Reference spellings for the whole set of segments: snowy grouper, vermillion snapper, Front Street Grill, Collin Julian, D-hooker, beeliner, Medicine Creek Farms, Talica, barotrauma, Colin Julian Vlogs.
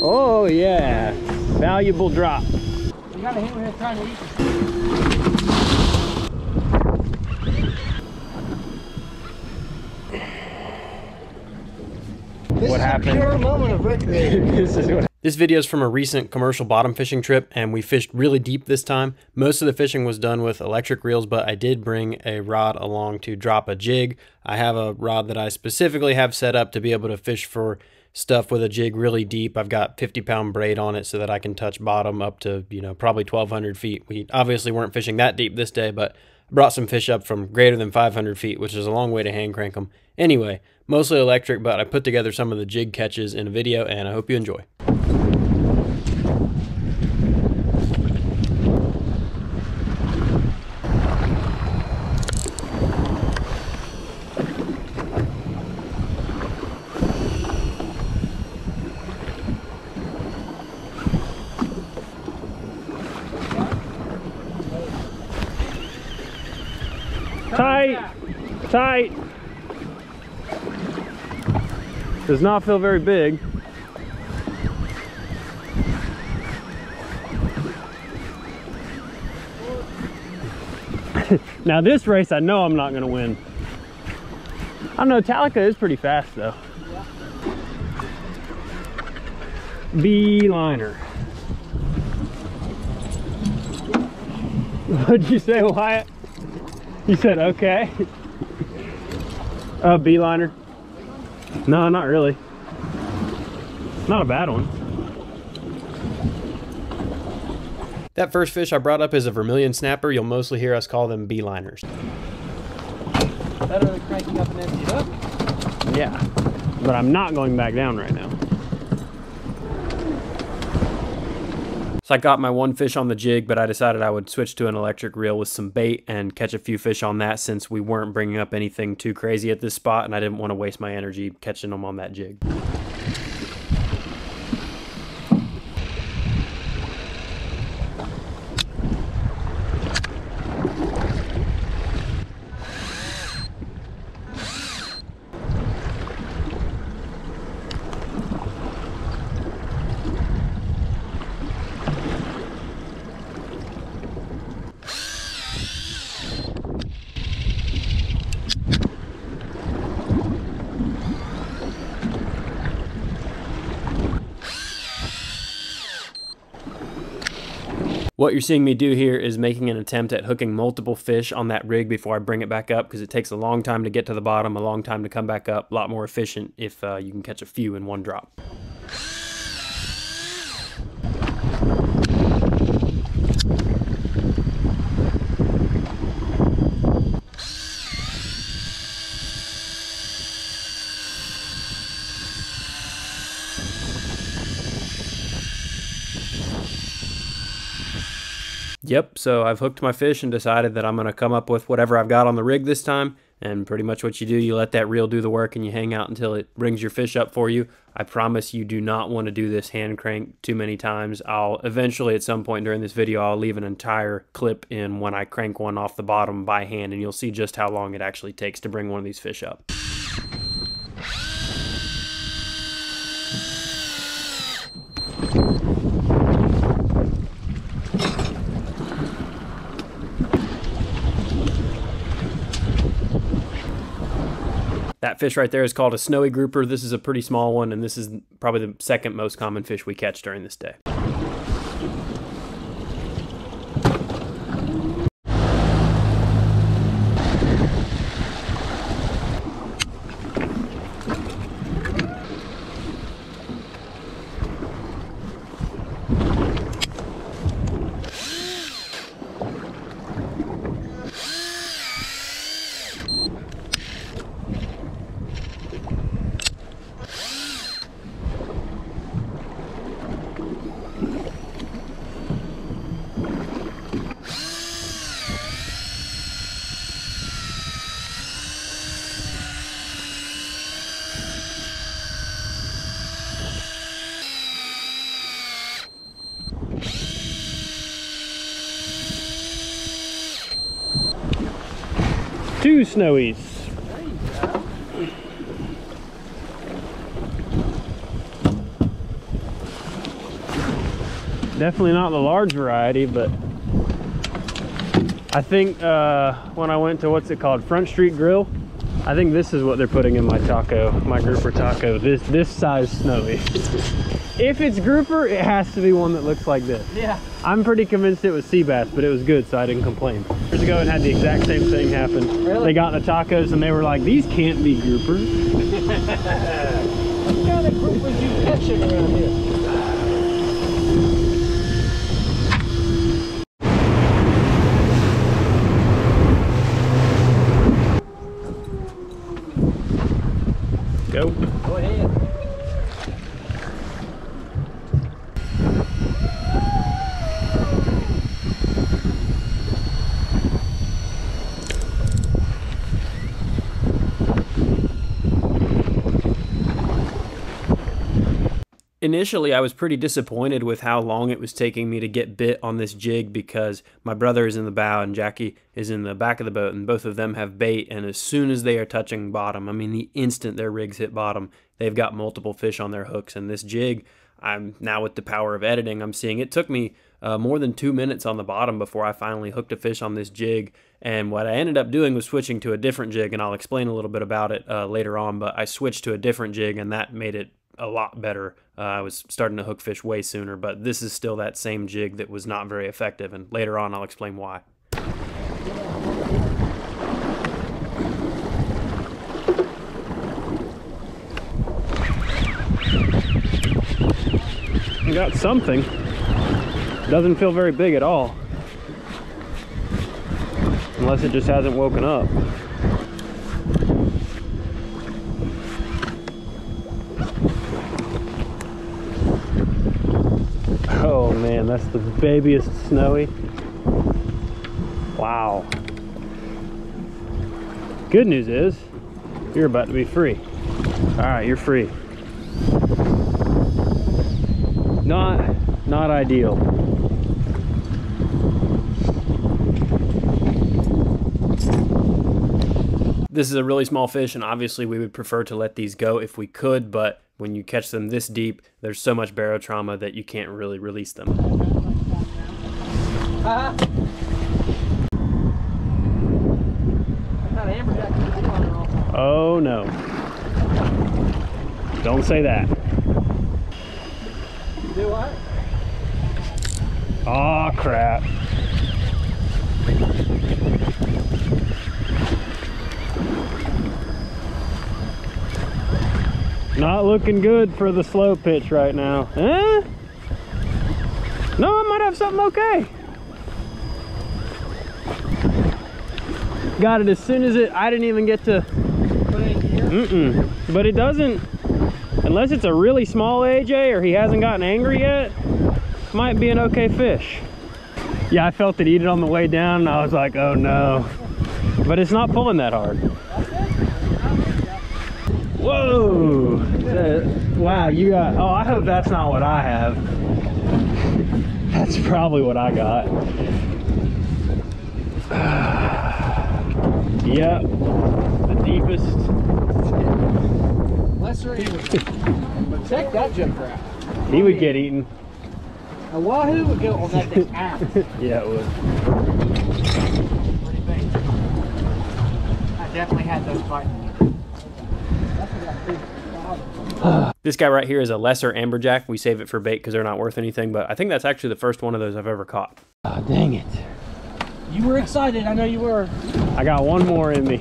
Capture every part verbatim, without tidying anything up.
Oh yeah, valuable drop. We got a hit when it's trying to eat this. What happened? Pure moment of recreation. This is what. This video is from a recent commercial bottom fishing trip, and we fished really deep this time. Most of the fishing was done with electric reels, but I did bring a rod along to drop a jig. I have a rod that I specifically have set up to be able to fish for stuff with a jig really deep. I've got fifty pound braid on it so that I can touch bottom up to, you know, probably twelve hundred feet. We obviously weren't fishing that deep this day, but I brought some fish up from greater than five hundred feet, which is a long way to hand crank them. Anyway, mostly electric, but I put together some of the jig catches in a video, and I hope you enjoy. Tight, tight. Does not feel very big. Now this race, I know I'm not gonna win. I know Talica is pretty fast though. B-liner. What'd you say, Wyatt? You said okay. A beeliner? No, not really. Not a bad one. That first fish I brought up is a vermillion snapper. You'll mostly hear us call them beeliners. Better than cranking up and empty it up. Yeah, but I'm not going back down right now. So I got my one fish on the jig, but I decided I would switch to an electric reel with some bait and catch a few fish on that since we weren't bringing up anything too crazy at this spot, and I didn't want to waste my energy catching them on that jig. What you're seeing me do here is making an attempt at hooking multiple fish on that rig before I bring it back up, because it takes a long time to get to the bottom, a long time to come back up, a lot more efficient if uh, you can catch a few in one drop. Yep, so I've hooked my fish and decided that I'm going to come up with whatever I've got on the rig this time, and pretty much what you do, you let that reel do the work and you hang out until it brings your fish up for you. I promise you do not want to do this hand crank too many times. I'll eventually, at some point during this video, I'll leave an entire clip in when I crank one off the bottom by hand, and you'll see just how long it actually takes to bring one of these fish up. That fish right there is called a snowy grouper. This is a pretty small one, and this is probably the second most common fish we catch during this day. Two snowies. Definitely not the large variety, but I think uh, when I went to, what's it called, Front Street Grill, I think this is what they're putting in my taco, my grouper taco, this this size snowy. If it's grouper, it has to be one that looks like this. Yeah. I'm pretty convinced it was sea bass, but it was good, so I didn't complain. Years ago, and had the exact same thing happen. Really? They got the tacos, and they were like, these can't be groupers. What kind of groupers you catching around here? Go. Go ahead. Initially, I was pretty disappointed with how long it was taking me to get bit on this jig because my brother is in the bow and Jackie is in the back of the boat, and both of them have bait, and as soon as they are touching bottom, I mean the instant their rigs hit bottom, they've got multiple fish on their hooks. And this jig, I'm now with the power of editing, I'm seeing it took me uh, more than two minutes on the bottom before I finally hooked a fish on this jig. And what I ended up doing was switching to a different jig, and I'll explain a little bit about it uh, later on, but I switched to a different jig and that made it a lot better. Uh, I was starting to hook fish way sooner, but this is still that same jig that was not very effective, and later on I'll explain why. I got something. Doesn't feel very big at all. Unless it just hasn't woken up. Oh man, that's the babiest snowy. Wow. Good news is, you're about to be free. Alright, you're free. Not, not ideal. This is a really small fish, and obviously we would prefer to let these go if we could, but when you catch them this deep, there's so much barotrauma that you can't really release them. Uh-huh. Oh no. Don't say that. Do what? Aw, oh, crap. Not looking good for the slow pitch right now. Eh? No, I might have something okay. Got it as soon as it, I didn't even get to. Mm-mm. But it doesn't, unless it's a really small A J or he hasn't gotten angry yet, might be an okay fish. Yeah, I felt it eat it on the way down and I was like, oh no. But it's not pulling that hard. Whoa! That, wow, you got... Oh, I hope that's not what I have. That's probably what I got. Yep. The deepest. Lesser eater. But check that jumper out. He would get eaten. A wahoo would go on that thing out. Yeah, it would. Pretty big. I definitely had those bites. This guy right here is a lesser amberjack. We save it for bait because they're not worth anything, but I think that's actually the first one of those I've ever caught. Oh, dang it. You were excited. I know you were. I got one more in me,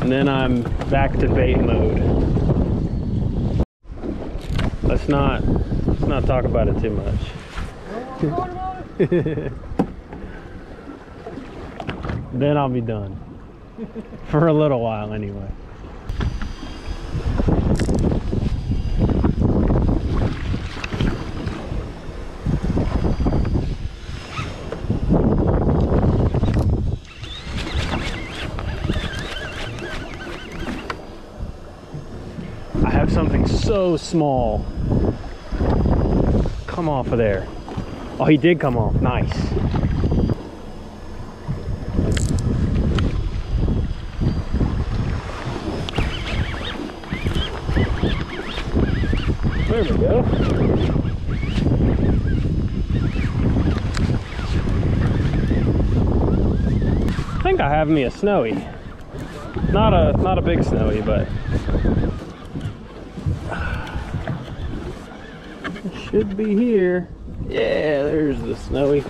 and then I'm back to bait mode. Let's not, let's not talk about it too much. Then I'll be done. For a little while anyway. I have something so small. Come off of there. Oh, he did come off. Nice. There we go. I have me a snowy. Not a not a big snowy, but it should be here. Yeah, there's the snowy.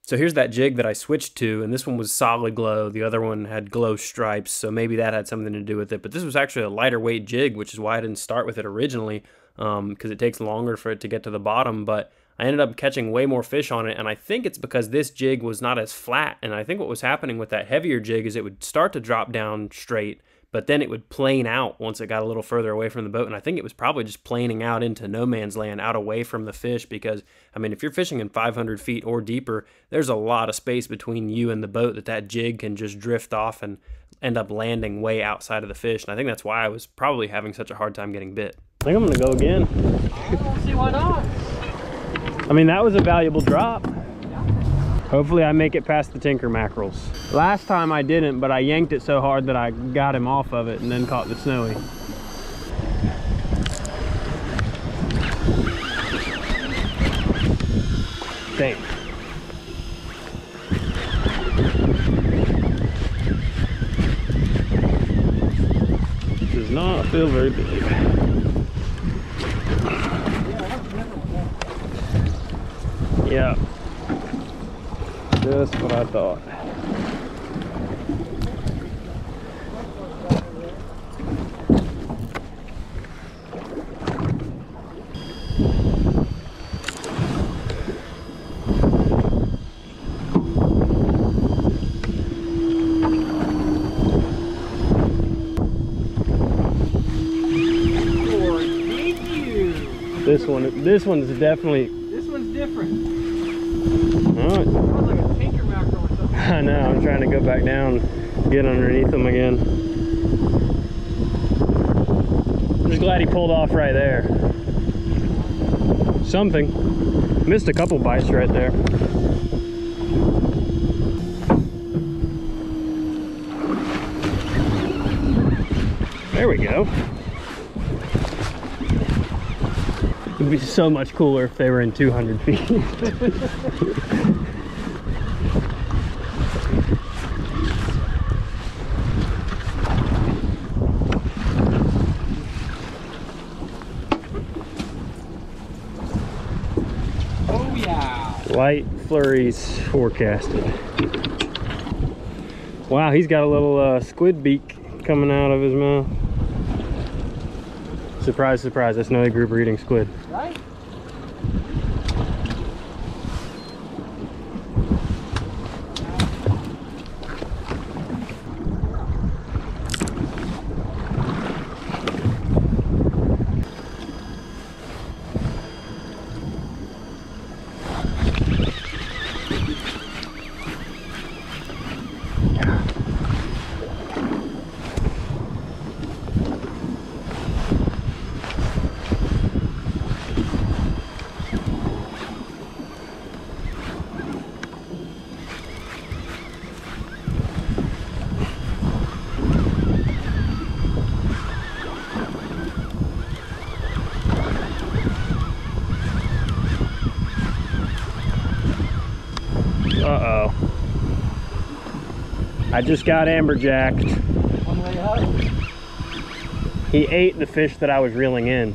So here's that jig that I switched to, and this one was solid glow. The other one had glow stripes, so maybe that had something to do with it. But this was actually a lighter weight jig, which is why I didn't start with it originally, um, because it takes longer for it to get to the bottom. But I ended up catching way more fish on it, and I think it's because this jig was not as flat. And I think what was happening with that heavier jig is it would start to drop down straight, but then it would plane out once it got a little further away from the boat. And I think it was probably just planing out into no man's land, out away from the fish, because, I mean, if you're fishing in five hundred feet or deeper, there's a lot of space between you and the boat that that jig can just drift off and end up landing way outside of the fish. And I think that's why I was probably having such a hard time getting bit. I think I'm gonna go again. I don't see why not. I mean, that was a valuable drop. Hopefully I make it past the tinker mackerels. Last time I didn't, but I yanked it so hard that I got him off of it and then caught the snowy. Dang. Does not feel very big. Yeah. Just what I thought. Or did you? This one, this one's definitely. This one's different. Right. Sounds like a tinker mackerel or something. I know, I'm trying to go back down, get underneath them again. I'm just glad he pulled off right there. Something. Missed a couple bites right there. There we go. It'd be so much cooler if they were in two hundred feet. Oh yeah! Light flurries forecasted. Wow, he's got a little uh, squid beak coming out of his mouth. Surprise, surprise, that's snowy grouper eating squid. Right? Uh-oh. I just got amberjacked. One way up. He ate the fish that I was reeling in.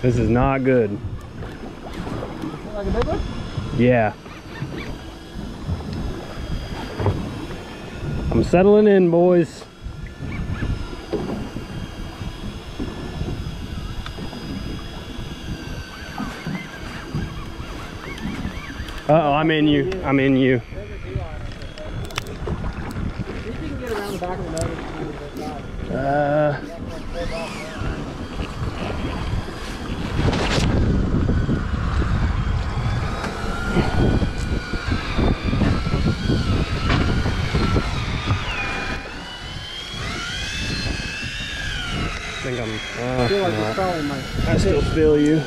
This is not good. Like a big one? Yeah. I'm settling in, boys. Uh-oh, I'm in you. I'm in you. Uh, I think I'm... Uh, I feel like it's probably my... I still feel you.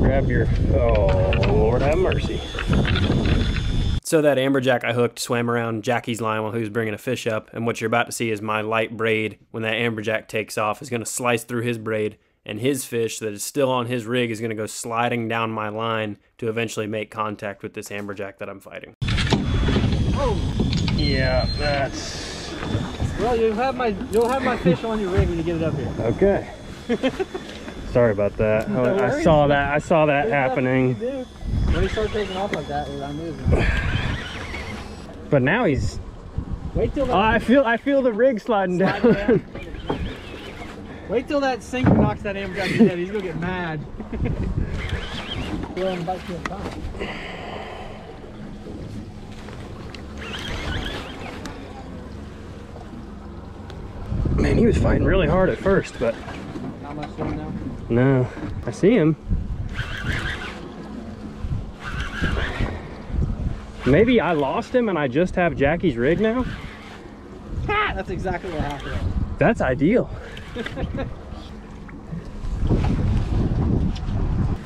Grab your, oh Lord have mercy. So that amberjack I hooked swam around Jackie's line while he was bringing a fish up, and what you're about to see is my light braid, when that amberjack takes off, is going to slice through his braid, and his fish that is still on his rig is going to go sliding down my line to eventually make contact with this amberjack that I'm fighting. Oh, yeah, that's... Well, you'll have my, you'll have my fish on your rig when you get it up here. Okay. Sorry about that. No I, I saw that. I saw that There's happening. Dude, when he started taking off like that, I knew. But now he's. Wait till. That oh, I feel. I feel the rig sliding, sliding down. down. Wait till that sink knocks that amberjack dead. He's gonna get mad. Man, he was fighting really hard at first, but. Not much to him now. No, I see him. Maybe I lost him and I just have Jackie's rig now? Ha! That's exactly what happened. That's ideal.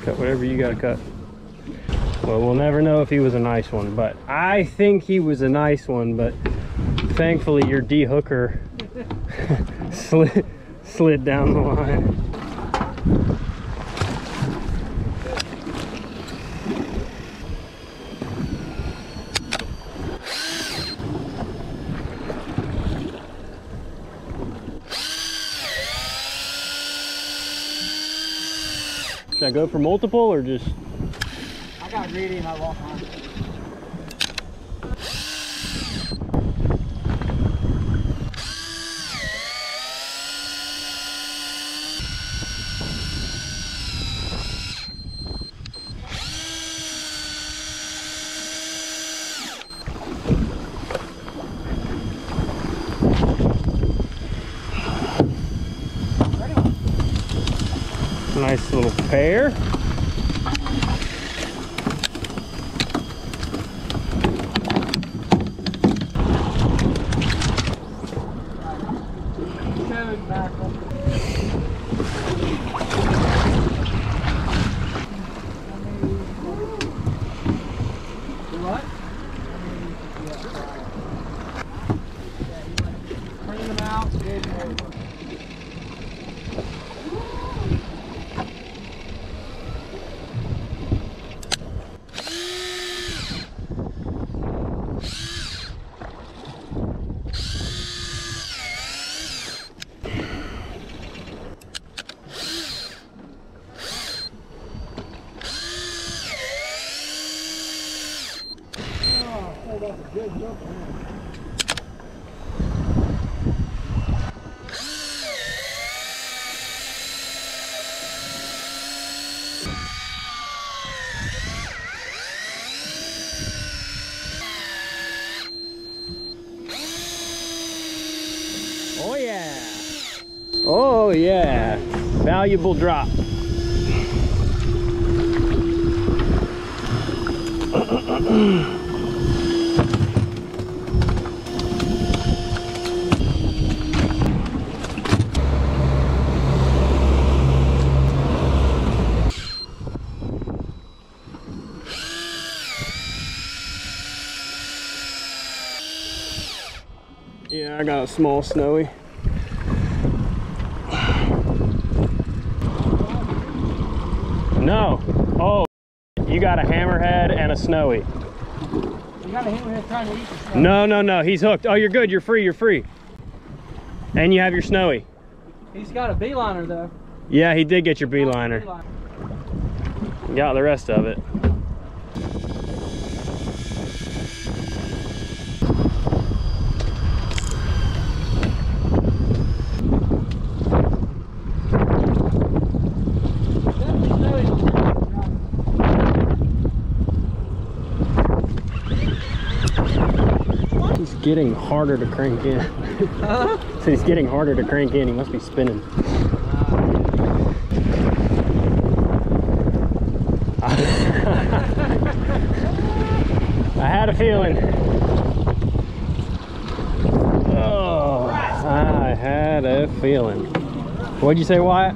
Cut whatever you gotta cut. Well, we'll never know if he was a nice one, but I think he was a nice one, but thankfully your D-hooker slid, slid down the line. Should I go for multiple or just? I got greedy and I lost mine. Nice little pair. What? Bring them out. Good. Oh yeah, oh yeah, valuable drop. Yeah, I got a small snowy. No. Oh, you got a hammerhead and a snowy. You got a hammerhead trying to eat the snowy. No, no, no. He's hooked. Oh, you're good. You're free. You're free. And you have your snowy. He's got a beeliner, though. Yeah, he did get your beeliner. Bee got the rest of it. Getting harder to crank in. Huh? So he's getting harder to crank in. He must be spinning. I had a feeling. Oh, I had a feeling. What'd you say, Wyatt?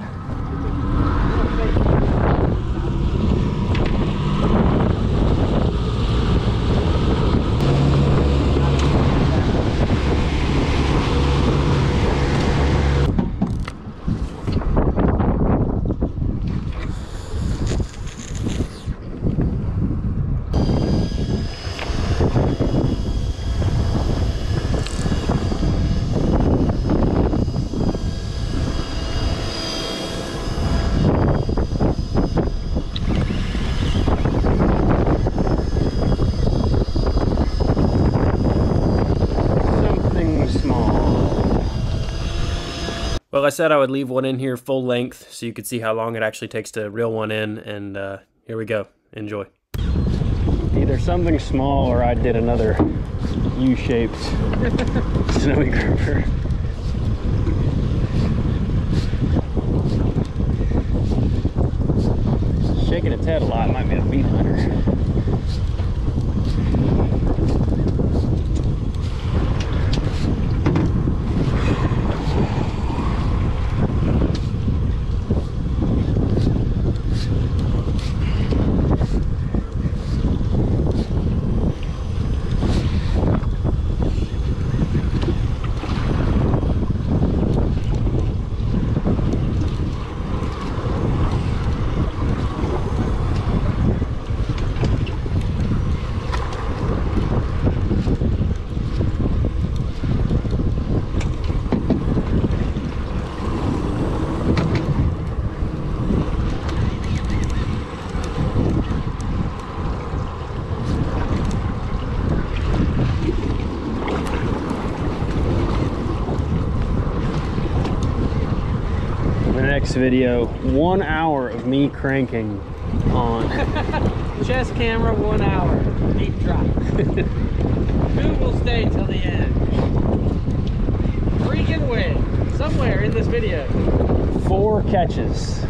I said I would leave one in here full length so you could see how long it actually takes to reel one in, and uh, here we go. Enjoy. Either something small or I did another U-shaped snowy grouper. Shaking its head a lot, it might be a beat hunter. Video one hour of me cranking on chest camera, one hour deep drop. Who will stay till the end? Freaking win somewhere in this video. Four catches.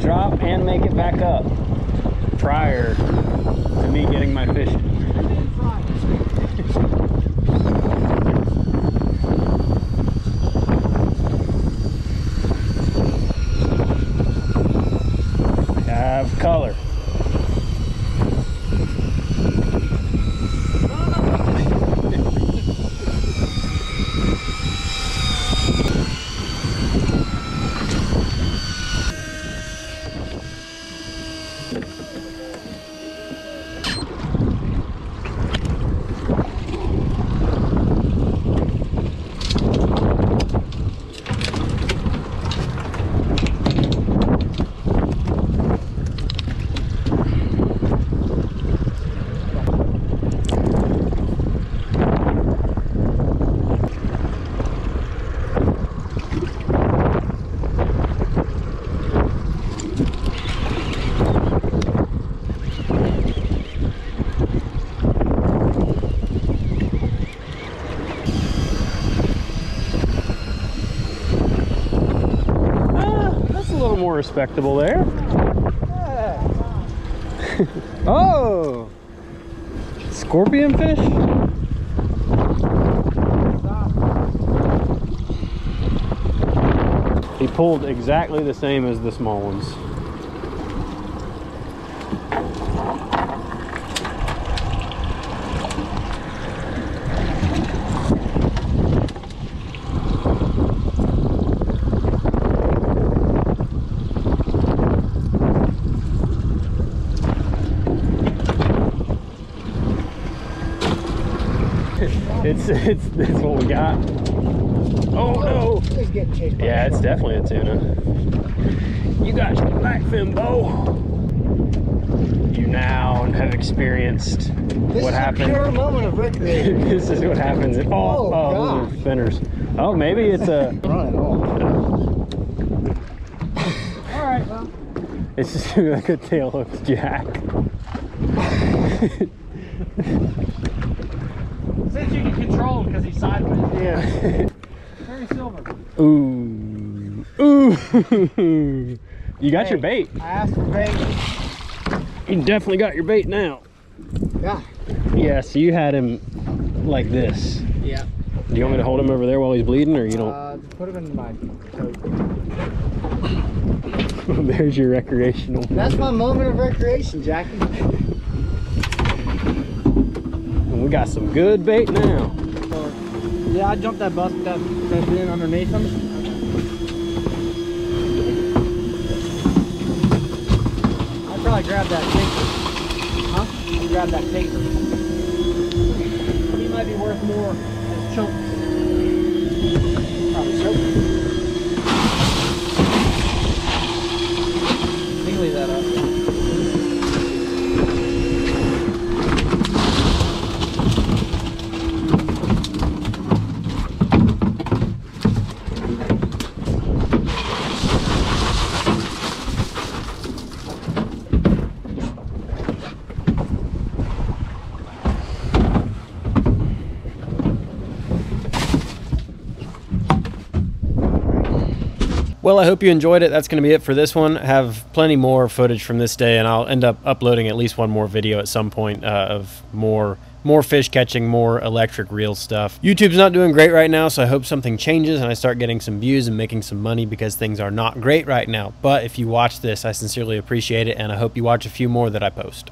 Drop and make it back up prior to me getting my fish. Have color. Respectable there. Oh, scorpion fish. He pulled exactly the same as the small ones. It's, it's, it's what we got. Oh no! It's getting chased by yeah, it's definitely a tuna. You got your blackfin, Bo. You now have experienced this what happens. This is a pure moment of recreation. This is what happens. In, oh, oh, oh those are spinners. Oh, maybe it's a. Run it all. All right, well. It's just like a tail hook jack. Since you can control him because he's sideways. Yeah. Very silver. Ooh. Ooh. You got hey, your bait. I asked for bait. You definitely got your bait now. Yeah. Yeah, so you had him like this. Yeah. Do you want me to hold him over there while he's bleeding, or you don't? Uh, put him in my coat. There's your recreational moment. That's my moment of recreation, Jackie. We got some good bait now. Yeah, I jumped that bus that that's in underneath them. I probably grabbed that taper. Huh? I grabbed that taper. He might be worth more as chunks. Probably so. That up. Well, I hope you enjoyed it. That's going to be it for this one. I have plenty more footage from this day, and I'll end up uploading at least one more video at some point uh, of more more fish catching, more electric reel stuff. YouTube's not doing great right now, so I hope something changes and I start getting some views and making some money, because things are not great right now. But if you watch this, I sincerely appreciate it, and I hope you watch a few more that I post.